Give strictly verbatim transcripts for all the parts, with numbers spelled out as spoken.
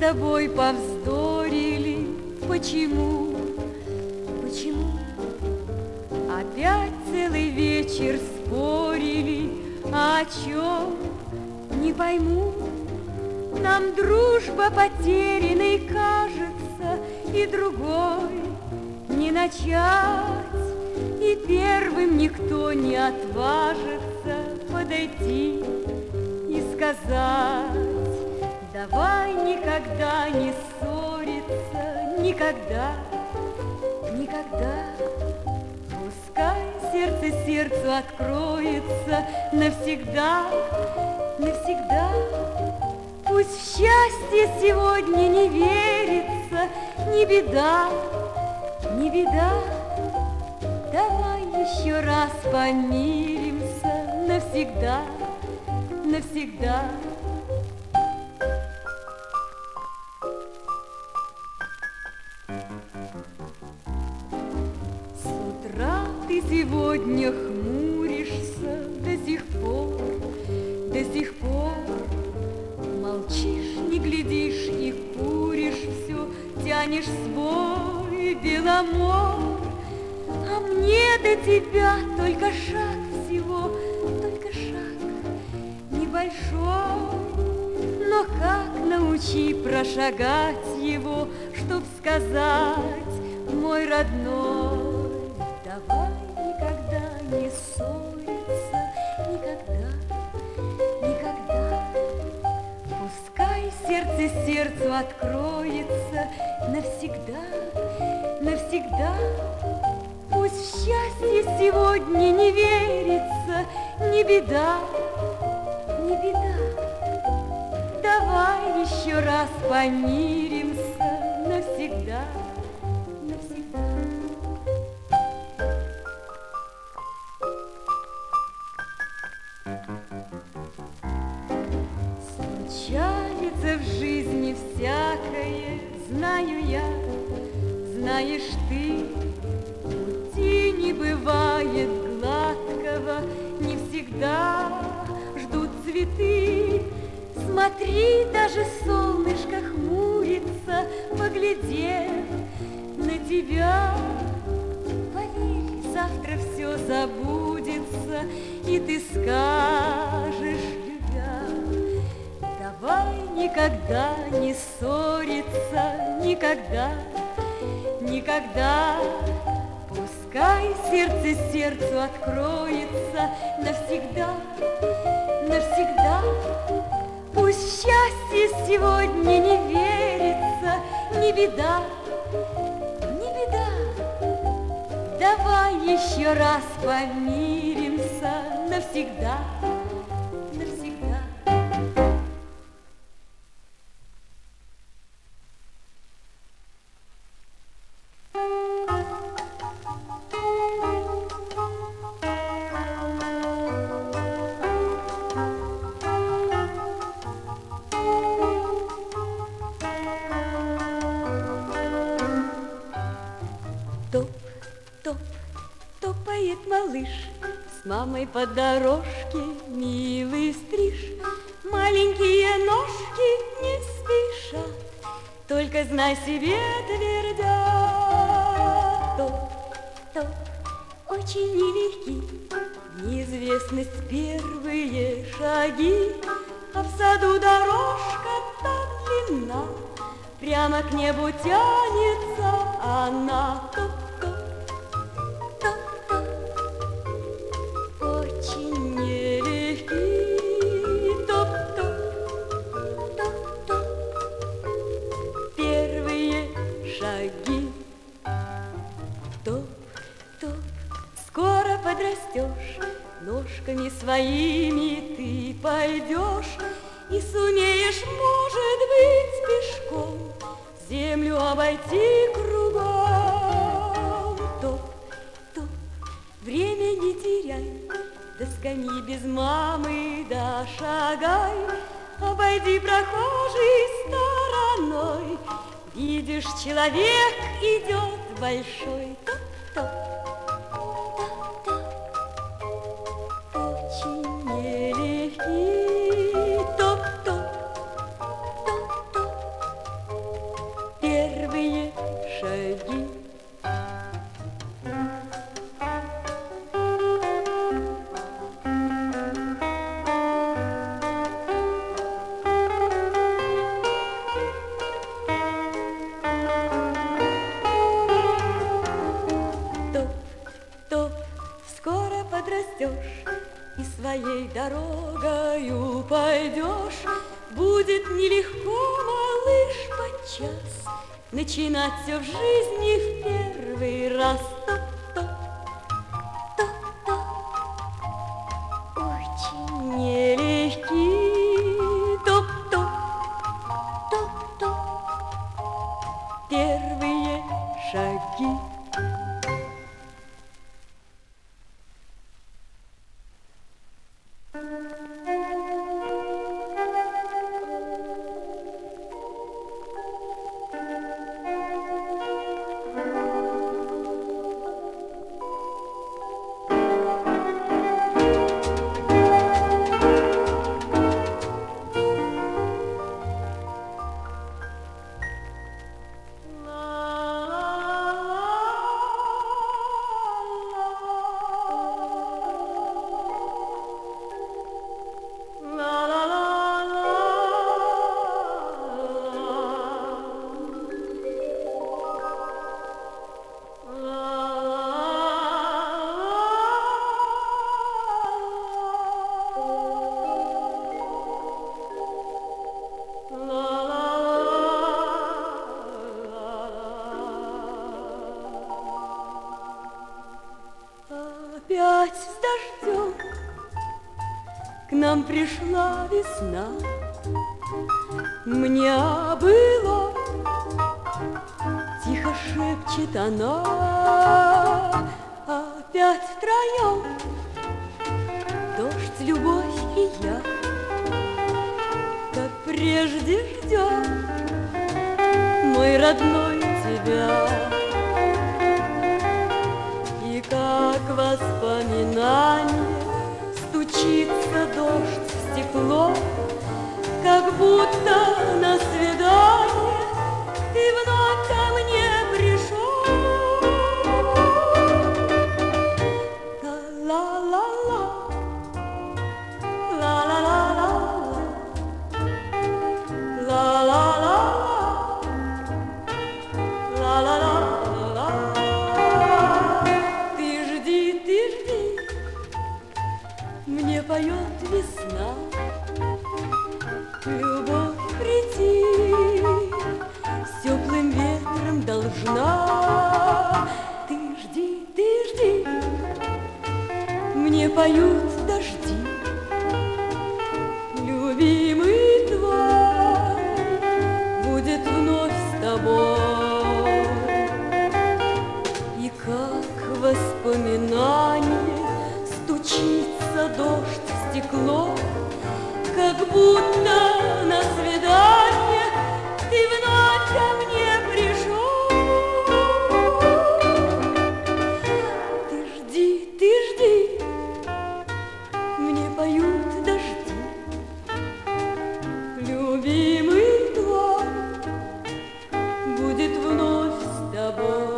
тобой повздорили. Почему? Почему? Опять целый вечер спорили. О чем? Не пойму. Нам дружба потерянной кажется, и другой не начать, и первым никто не отважится подойти и сказать: давай никогда не ссориться, никогда, никогда. Пускай сердце сердцу откроется навсегда, навсегда. Пусть в счастье сегодня не верится, не беда, не беда. Давай еще раз помиримся навсегда, навсегда. С утра ты сегодня хмуришься до сих пор, до сих пор. Молчишь, не глядишь и куришь все, тянешь свой беломор. А мне до тебя только шаг всего, только шаг небольшой. Но как научи прошагать его, чтоб сказать: мой родной, давай никогда не ссориться, никогда, никогда. Пускай сердце сердцу откроется навсегда, навсегда. Пусть в счастье сегодня не верится, не беда, не беда. Давай еще раз помиримся навсегда, навсегда. Случается в жизни всякое, знаю я, знаешь ты. Не бывает гладкого, не всегда ждут цветы. Смотри, даже солнышко хмурится, поглядев на тебя. Поверь, завтра все забудется, и ты скажешь, любя: давай никогда не ссориться, никогда, никогда. Пускай сердце сердцу откроется навсегда, навсегда. Пусть в счастье сегодня не верится, не беда, не беда. Давай еще раз помиримся навсегда, навсегда. Мамой по дорожке, милый стриж, маленькие ножки не спешат, только знай себе твердо. Топ-топ, очень нелегки, неизвестность первые шаги, а в саду дорожка так длинна, прямо к небу тянется она. Топ-топ. Ножками своими ты пойдешь и сумеешь, может быть, пешком землю обойти кругом. Топ-топ, время не теряй, до скамьи без мамы дошагай, обойди прохожей стороной, видишь, человек идет большой. Топ-топ. Нелегкий, топ-топ, топ-топ, моей дорогою пойдешь, будет нелегко, малыш, подчас начинать все в жизни в первый раз. Топ-топ-топ-топ. Очень нелегкий топ-топ-топ-топ. Первые шаги. Опять с дождем к нам пришла весна. Мне было, тихо шепчет она. Опять втроем дождь, любовь и я, как прежде ждем, мой родной, тебя. Воспоминание стучится дождь в стекло, как будто на свидание ты вновь ко мне пришел. Ла-ла-ла, ла-ла-ла, ла-ла-ла, ла-ла-ла. Мне поет весна, любовь прийти, с теплым ветром должна. Ты жди, ты жди, мне поют дожди, любимый твой будет вновь с тобой. И как воспоминание стучит дождь в стекло, как будто на свидание ты вновь ко мне пришел. Ты жди, ты жди, мне поют дожди, любимый твой будет вновь с тобой.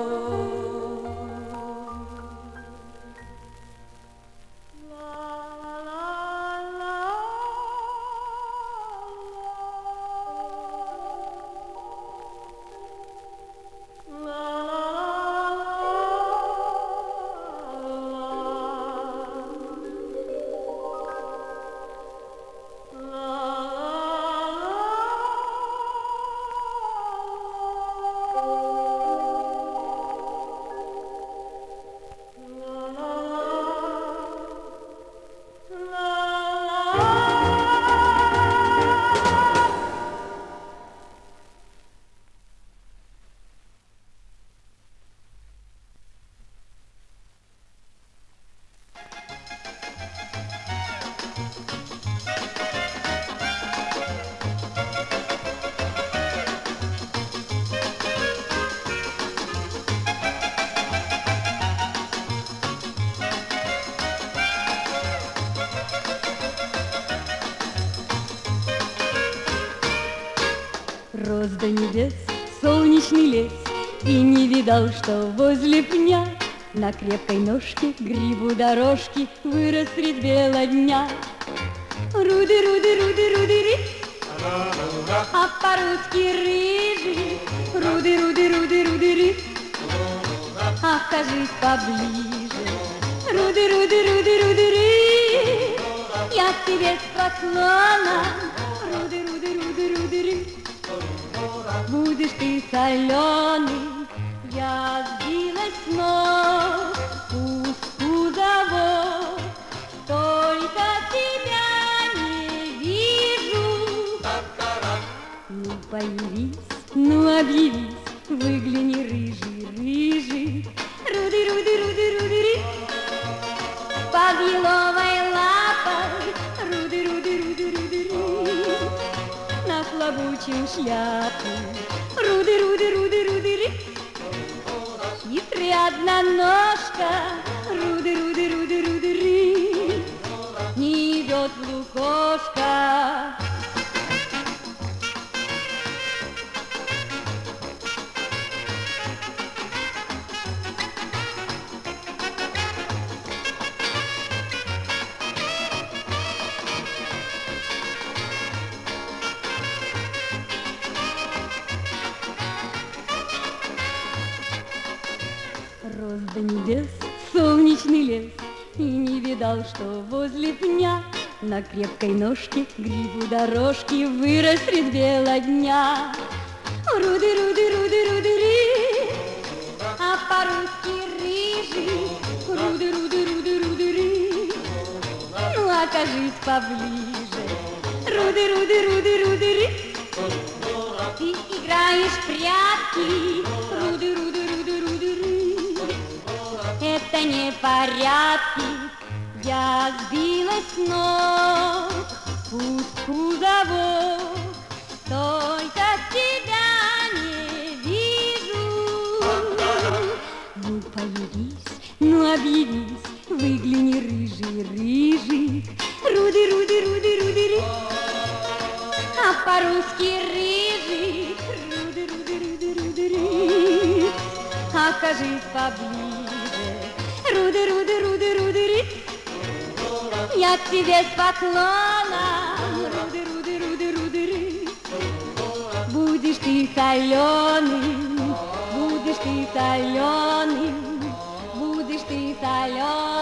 Рос до небес солнечный лес, и не видал, что возле пня на крепкой ножке грибу дорожки вырос средь бела дня. Руды, руды, руды, руды, ры, а по-русски рыжий. Руды, руды, руды, руды, ры, а кажись поближе. Руды, руды, руды, руды, ры, я тебе с поклоном. Руды, руды, руды, руды, ры. Будешь ты соленый, я сбилась с ног. Пусть кузовок, только тебя не вижу. Ну появись, ну объявись, выгляни, рыжий, рыжий. Руды, руды, руды, руды, ры. Под еловой лапой, руды, руды, руды, руды, ры. Нахлобучим шляпу, руды, руды, руды, руды, ры. Хитрая одноножка, руды, руды, руды, руды, ры. Не идет в лукошко. Рос до небес солнечный лес, и не видал, что возле пня на крепкой ножке грибу дорожки вырастет бела дня. Руды, руды, руды, руды, ры, а по-русски рыжий. Руды, руды, руды, руды, ры, ну окажись поближе. Руды, руды, руды, руды, ры, ты играешь в прятки. Руды, руды, это не порядки, я сбилась с ног. Пусть кузовок, только тебя не вижу. Ну появись, ну объявись, выгляни, рыжий, рыжий. Руды, руды, руды, руды, ры, а по-русски рыжий. Руды, руды, руды, руды, ры, окажись поближе. Руды, руды, руды, руды, ры, я к тебе с поклоном. Руды, руды, руды, руды, ры, будешь ты соленым, будешь ты соленым, будешь ты соленым.